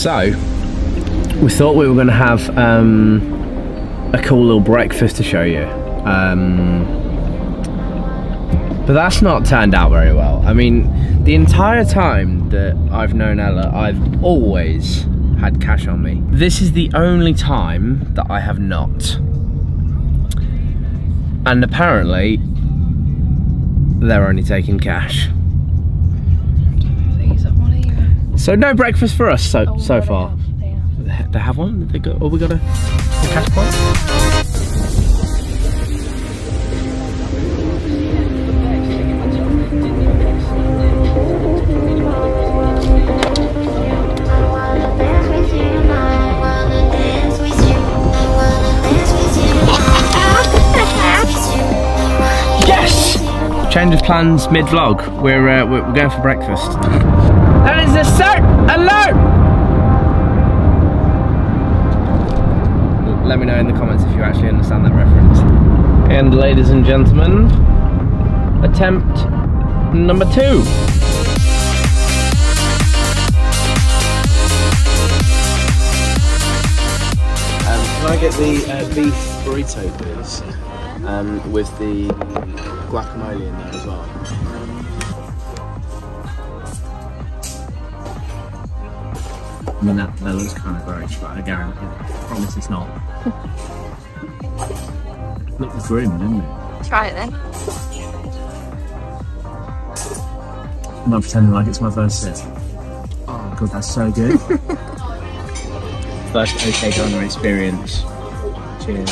So we thought we were going to have a cool little breakfast to show you, but that's not turned out very well. I mean, the entire time that I've known Ella, I've always had cash on me. This is the only time that I have not. And apparently, they're only taking cash. So no breakfast for us so far. They have one? They got, oh, we got a cash point? Change of plans mid-vlog. We're going for breakfast. That is a cert alert! Let me know in the comments if you actually understand that reference. And ladies and gentlemen, attempt number 2. Can I get the beef burrito, please? With the guacamole in there as well. I mean, that looks kind of gross, but I guarantee it. I promise it's not. Looks grim, doesn't it? Try it then. I'm not pretending like it's my first sip. Oh god, that's so good. First OK Diner experience. Cheers.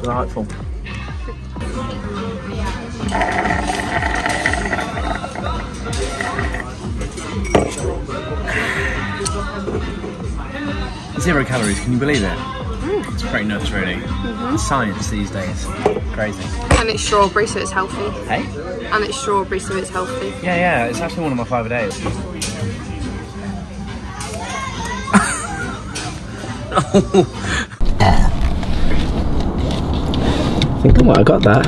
Delightful. Zero calories, can you believe it? Mm. It's pretty nuts, really. Mm-hmm. Science these days. Crazy. And it's strawberry, so it's healthy. Hey? And it's strawberry, so it's healthy. Yeah, yeah, it's actually one of my favourite days. Oh. I think I might have got that.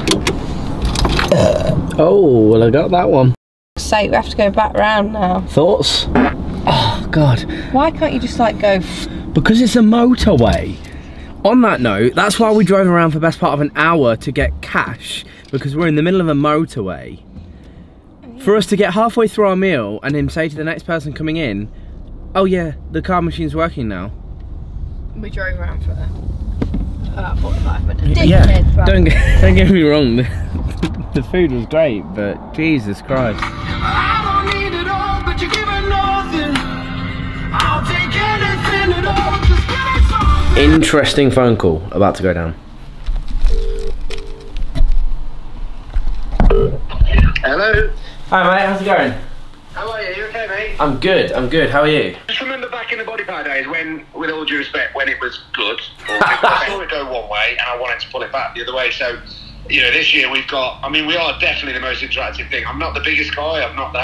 Oh, well, I got that one. For sake, we have to go back round now. Thoughts? Oh, God. Why can't you just, like, go... Because it's a motorway. On that note, that's why we drove around for the best part of an hour to get cash, because we're in the middle of a motorway. For us to get halfway through our meal and him say to the next person coming in, oh, yeah, the card machine's working now. We drove around for that. About 45 minutes. Yeah. Don't get me wrong, the food was great, but Jesus Christ. I don't need it all, but you're giving nothing. I'll take anything at all, just get it started. Interesting phone call about to go down. Hello. Hi mate, how's it going? How are you? You okay, mate? I'm good, how are you? Just remember back in the body part days when, with all due respect, when it was good, or I saw it go one way and I wanted to pull it back the other way, so, you know, this year we've got, I mean, we are definitely the most interactive thing. I'm not the biggest guy, I'm not the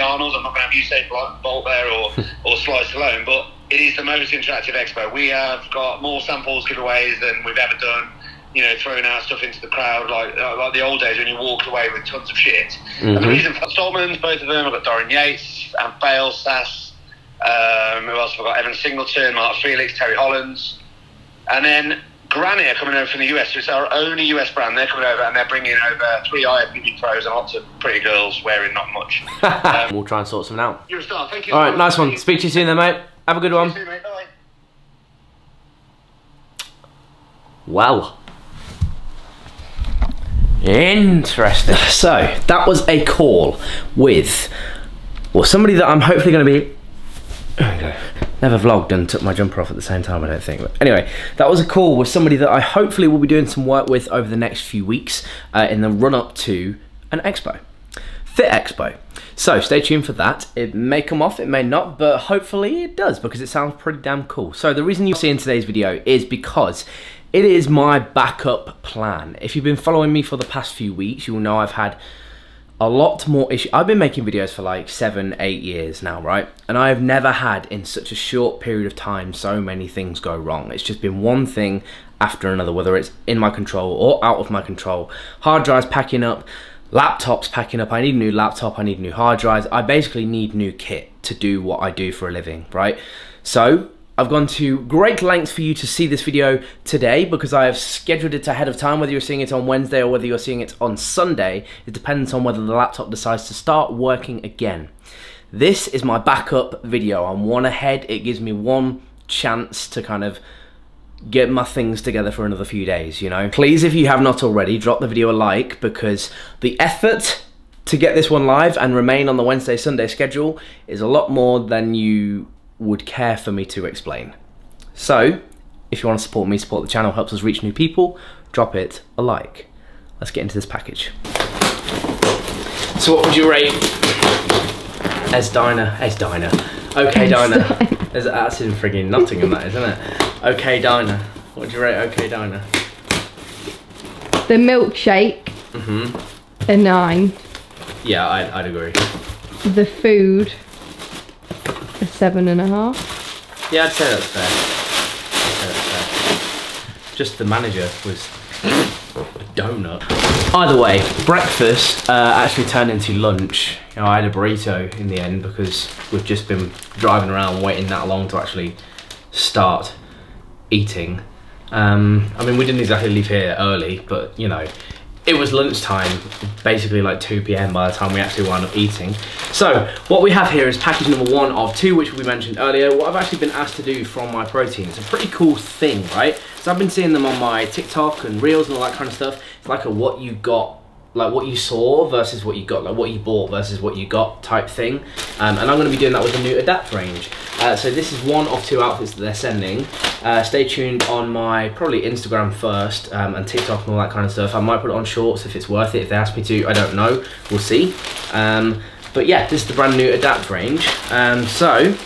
Arnold, I'm not going to have Usain Bolt there or Sly Stallone, but it is the most interactive expo. We have got more samples, giveaways than we've ever done. You know, throwing our stuff into the crowd like the old days when you walked away with tons of shit. Mm-hmm. And the reason for Stallman's, both of them, I've got Dorian Yates and Bale Sass. Who else have I got? Evan Singleton, Mark Felix, Terry Hollands. And then Granny are coming over from the US, so it's our only US brand. They're coming over and they're bringing over 3 IFBB pros and lots of pretty girls wearing not much. We'll try and sort something out. You're a star, thank you. All right, nice one. Speak to you soon then, mate. Have a good one. See you soon, mate. Bye. Wow. Interesting. So that was a call with, well, somebody that I'm hopefully going to be. Okay. Never vlogged and took my jumper off at the same time, I don't think. But anyway, that was a call with somebody that I hopefully will be doing some work with over the next few weeks in the run up to an expo, Fit Expo. So stay tuned for that. It may come off, it may not, but hopefully it does because it sounds pretty damn cool. So the reason you're seeing today's video is because it is my backup plan. If you've been following me for the past few weeks, you'll know I've had a lot more issue. I've been making videos for like 7-8 years now, right? And I've never had in such a short period of time so many things go wrong. It's just been one thing after another, whether it's in my control or out of my control. Hard drives packing up, laptops packing up. I need a new laptop, I need new hard drives. I basically need new kit to do what I do for a living, right? So I've gone to great lengths for you to see this video today because I have scheduled it ahead of time. Whether you're seeing it on Wednesday or whether you're seeing it on Sunday, it depends on whether the laptop decides to start working again. This is my backup video. I'm one ahead. It gives me one chance to kind of get my things together for another few days, you know. Please, if you have not already, drop the video a like because the effort to get this one live and remain on the Wednesday-Sunday schedule is a lot more than you would care for me to explain. So, if you want to support me, support the channel, helps us reach new people, drop it a like. Let's get into this package. So what would you rate as diner? Okay diner. That's in friggin' Nottingham that, isn't it? Okay diner. What would you rate okay diner? The milkshake, a 9. Yeah, I'd agree. The food, a 7.5. Yeah, I'd say that's fair. Just the manager was a donut. Either way, breakfast actually turned into lunch. You know, I had a burrito in the end because we've just been driving around waiting that long to actually start eating. I mean, we didn't exactly leave here early, but you know, it was lunchtime, basically like 2 PM by the time we actually wound up eating. So what we have here is package number 1 of 2, which we mentioned earlier, what I've actually been asked to do from MyProtein. It's a pretty cool thing, right? So I've been seeing them on my TikTok and Reels and all that kind of stuff. It's like a what you got, like what you saw versus what you got, like what you bought versus what you got type thing. And I'm gonna be doing that with a new Adapt range. So this is 1 of 2 outfits that they're sending. Stay tuned on my, probably Instagram first, and TikTok and all that kind of stuff. I might put it on shorts if it's worth it, if they ask me to, I don't know, we'll see. But yeah, this is the brand new Adapt range. So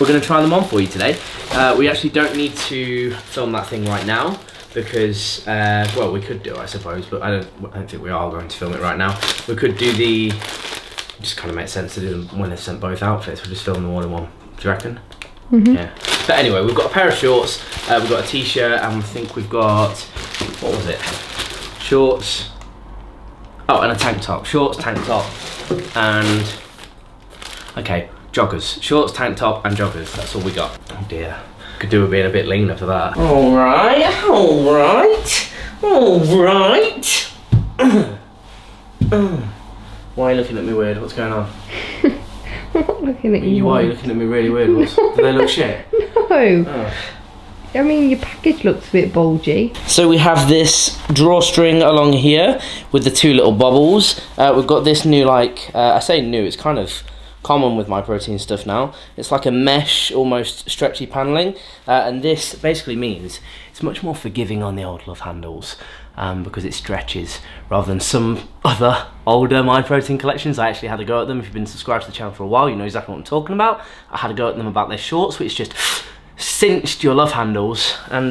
we're gonna try them on for you today. We actually don't need to film that thing right now because, well, we could do, I suppose, but I don't think we are going to film it right now. We could do the, just kind of makes sense to do them when they've sent both outfits, we'll just film them all in one. Do you reckon? Yeah. But anyway, we've got a pair of shorts, we've got a t-shirt, and I think we've got, what was it? Shorts. Oh, and a tank top. Shorts, tank top, and, okay, joggers. Shorts, tank top, and joggers. That's all we got. Oh dear. Could do with being a bit leaner for that. All right. Why are you looking at me weird? What's going on? I'm not looking at you. You are looking at me really weird. No. Do they look shit? No. Oh. I mean, your package looks a bit bulgy. So we have this drawstring along here with the 2 little bubbles. We've got this new, like, I say new, it's kind of common with MyProtein stuff now. It's like a mesh, almost stretchy paneling. And this basically means it's much more forgiving on the old love handles. Because it stretches rather than some other older MyProtein collections. I actually had a go at them. If you've been subscribed to the channel for a while, you know exactly what I'm talking about. I had a go at them about their shorts, which just cinched your love handles, and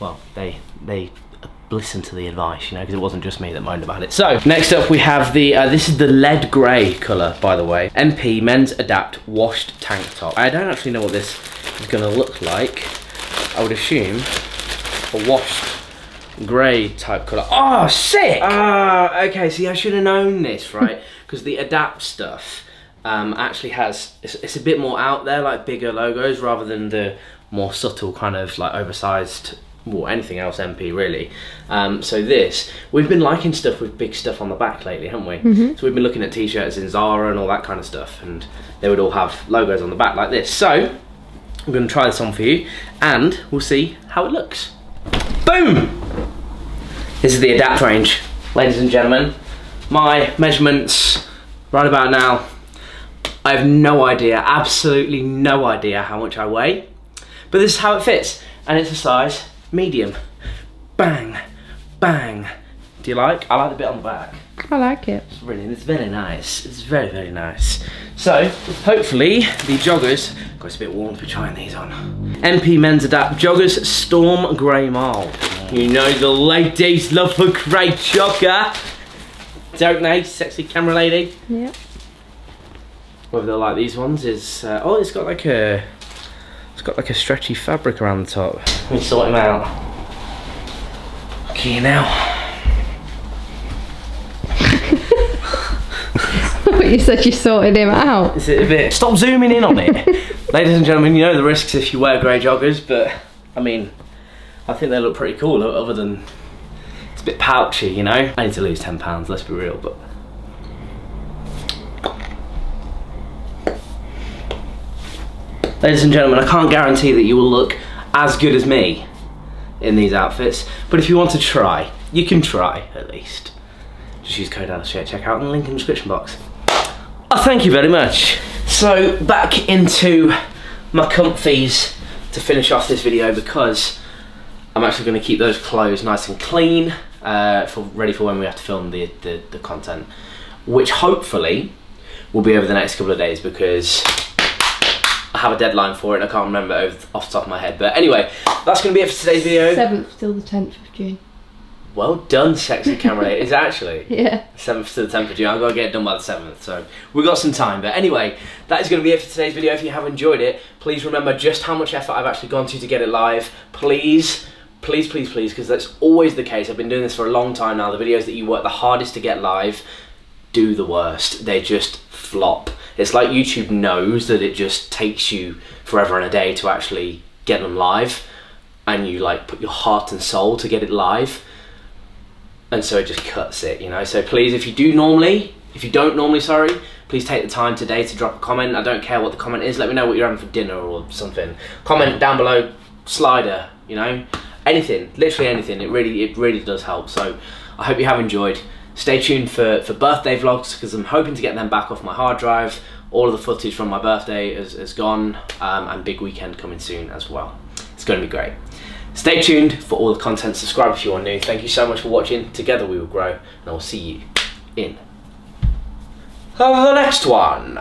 well, they listened to the advice, you know, because it wasn't just me that moaned about it. So next up we have the this is the lead grey colour, by the way, MP Men's Adapt Washed Tank Top. I don't actually know what this is going to look like. I would assume a washed grey type colour. Oh, sick! Ah, okay, see, I should have known this, right? Because the Adapt stuff actually has, it's a bit more out there, like bigger logos, rather than the more subtle kind of like oversized, well, anything else MP really. So this, we've been liking stuff with big stuff on the back lately, haven't we? So we've been looking at t-shirts in Zara and all that kind of stuff, and they would all have logos on the back like this. So, I'm gonna try this on for you, and we'll see how it looks. Boom! This is the Adapt range, ladies and gentlemen. My measurements, right about now, I have no idea, absolutely no idea how much I weigh, but this is how it fits, and it's a size medium. Bang, bang. Do you like? I like the bit on the back. I like it. It's really, it's very nice. It's very, very nice. So, hopefully, the joggers, God, it's a bit warm for trying these on. MP Men's Adapt Joggers Storm Grey Marl. You know the ladies love a grey jogger. don't they, sexy camera lady? Yeah. Whether they'll like these ones is oh, it's got like a stretchy fabric around the top. Let me sort him out. Okay now. You said you sorted him out. Is it a bit? Stop zooming in on it. Ladies and gentlemen, you know the risks if you wear grey joggers, but I mean, I think they look pretty cool other than it's a bit pouchy, you know? I need to lose 10 pounds, let's be real, but. Ladies and gentlemen, I can't guarantee that you will look as good as me in these outfits, but if you want to try, you can try at least. Just use code LSJ at checkout and link in the description box. Oh, thank you very much. So back into my comfies to finish off this video because I'm actually going to keep those clothes nice and clean, ready for when we have to film the content, which hopefully will be over the next couple of days because I have a deadline for it and I can't remember off the top of my head. But anyway, that's going to be it for today's video. 7th till the 10th of June. Well done, sexy camera. It's actually 7th to the 10th of June. I've got to get it done by the 7th, so we've got some time. But anyway, that is going to be it for today's video. If you have enjoyed it, please remember just how much effort I've actually gone to get it live. Please, please, please, please, because that's always the case. I've been doing this for a long time now. The videos that you work the hardest to get live do the worst. They just flop. It's like YouTube knows that it just takes you forever and a day to actually get them live, and you like put your heart and soul to get it live. And so it just cuts it, you know. So please, if you don't normally, please take the time today to drop a comment. I don't care what the comment is. Let me know what you're having for dinner or something. Comment down below, slider, you know, anything, literally anything. It really does help. So I hope you have enjoyed. Stay tuned for birthday vlogs because I'm hoping to get them back off my hard drive. All of the footage from my birthday is gone, and big weekend coming soon as well. It's going to be great. Stay tuned for all the content. Subscribe if you are new. Thank you so much for watching. Together we will grow, and I will see you in the next one.